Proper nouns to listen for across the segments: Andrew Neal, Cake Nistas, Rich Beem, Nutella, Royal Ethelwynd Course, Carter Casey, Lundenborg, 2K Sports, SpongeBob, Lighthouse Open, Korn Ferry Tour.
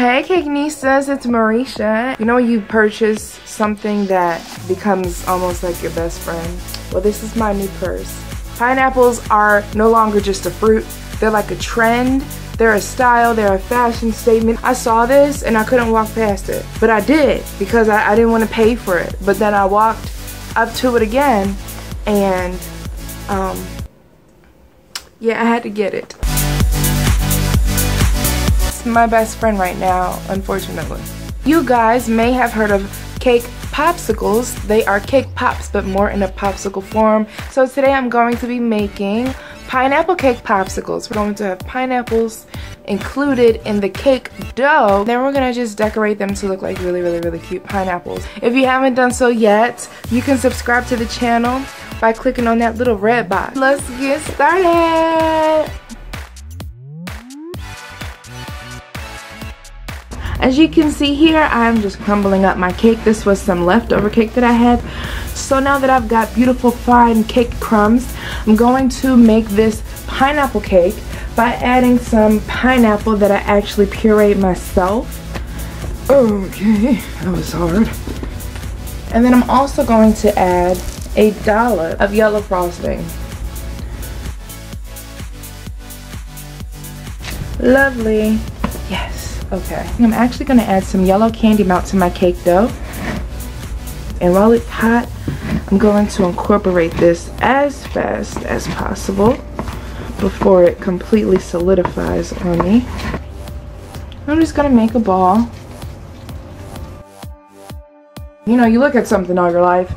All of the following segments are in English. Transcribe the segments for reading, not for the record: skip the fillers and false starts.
Hey Cake Nistas, it's Marisha. You know when you purchase something that becomes almost like your best friend? Well, this is my new purse. Pineapples are no longer just a fruit, they're like a trend. They're a style, they're a fashion statement. I saw this and I couldn't walk past it. But I did because I didn't want to pay for it. But then I walked up to it again and yeah, I had to get it. It's my best friend right now, unfortunately. You guys may have heard of cake popsicles. They are cake pops, but more in a popsicle form. So today I'm going to be making pineapple cake popsicles. We're going to have pineapples included in the cake dough. Then we're gonna just decorate them to look like really, really, really cute pineapples. If you haven't done so yet, you can subscribe to the channel by clicking on that little red box. Let's get started. As you can see here, I'm just crumbling up my cake. This was some leftover cake that I had. So now that I've got beautiful fine cake crumbs, I'm going to make this pineapple cake by adding some pineapple that I actually pureed myself. Okay, that was hard. And then I'm also going to add a dollop of yellow frosting. Lovely. Yes. Okay, I'm actually going to add some yellow candy melt to my cake dough, and while it's hot, I'm going to incorporate this as fast as possible before it completely solidifies on me. I'm just going to make a ball. You know, you look at something all your life,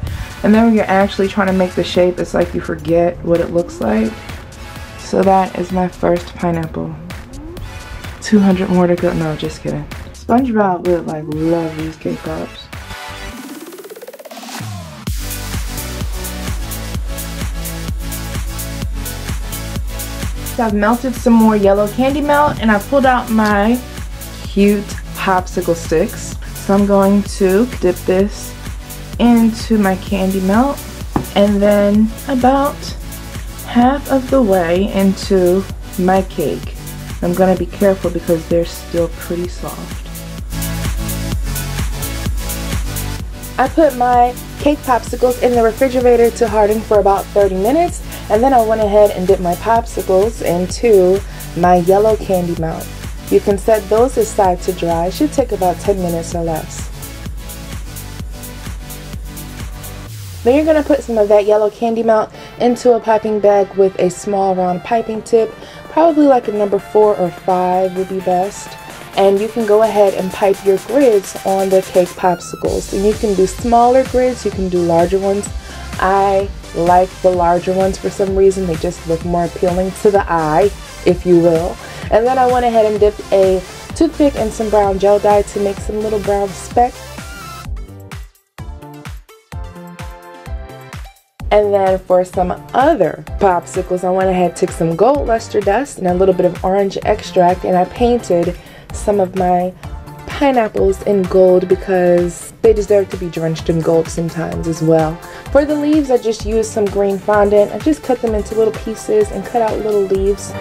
and then when you're actually trying to make the shape, it's like you forget what it looks like. So that is my first pineapple. 200 more to go. No, just kidding. SpongeBob would like love these cake pops. So I've melted some more yellow candy melt and I pulled out my cute popsicle sticks. So I'm going to dip this into my candy melt and then about half of the way into my cake. I'm gonna be careful because they're still pretty soft. I put my cake popsicles in the refrigerator to harden for about 30 minutes, and then I went ahead and dipped my popsicles into my yellow candy melt. You can set those aside to dry. It should take about 10 minutes or less. Then you're gonna put some of that yellow candy melt into a piping bag with a small round piping tip. Probably like a number 4 or 5 would be best. And you can go ahead and pipe your grids on the cake popsicles. And you can do smaller grids, you can do larger ones. I like the larger ones for some reason. They just look more appealing to the eye, if you will. And then I went ahead and dipped a toothpick in some brown gel dye to make some little brown specks. And then for some other popsicles, I went ahead and took some gold luster dust and a little bit of orange extract, and I painted some of my pineapples in gold because they deserve to be drenched in gold sometimes as well. For the leaves, I just used some green fondant. I just cut them into little pieces and cut out little leaves.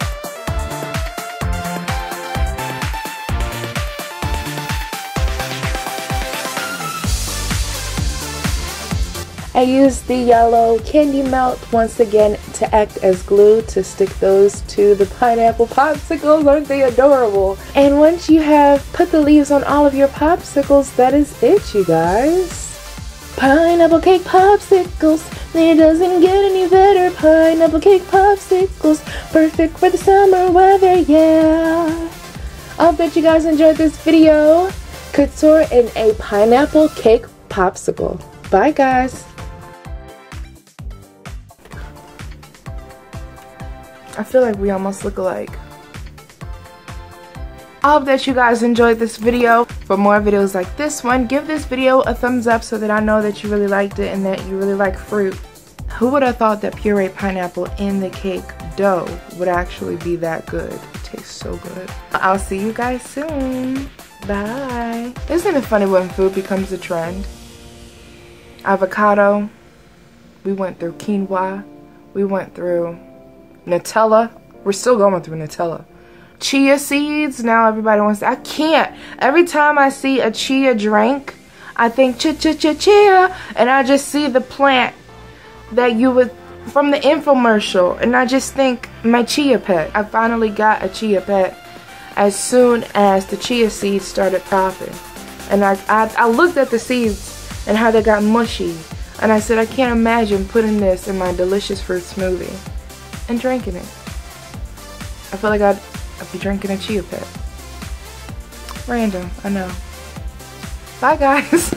I used the yellow candy melt once again to act as glue to stick those to the pineapple popsicles. Aren't they adorable? And once you have put the leaves on all of your popsicles, that is it, you guys. Pineapple cake popsicles, it doesn't get any better. Pineapple cake popsicles, perfect for the summer weather, yeah. I hope that you guys enjoyed this video. Couture in a pineapple cake popsicle. Bye, guys. I feel like we almost look alike. I hope that you guys enjoyed this video. For more videos like this one, give this video a thumbs up so that I know that you really liked it and that you really like fruit. Who would have thought that pureed pineapple in the cake dough would actually be that good? It tastes so good. I'll see you guys soon. Bye. Isn't it funny when food becomes a trend? Avocado. We went through quinoa. We went through Nutella. We're still going through Nutella. Chia seeds. Now everybody wants to, I can't. Every time I see a chia drink, I think chia, and I just see the plant that you would from the infomercial, and I just think my chia pet. I finally got a chia pet as soon as the chia seeds started popping, and I looked at the seeds and how they got mushy, and I said I can't imagine putting this in my delicious fruit smoothie and drinking it. I feel like I'd be drinking a chia pet. Random, I know. Bye guys.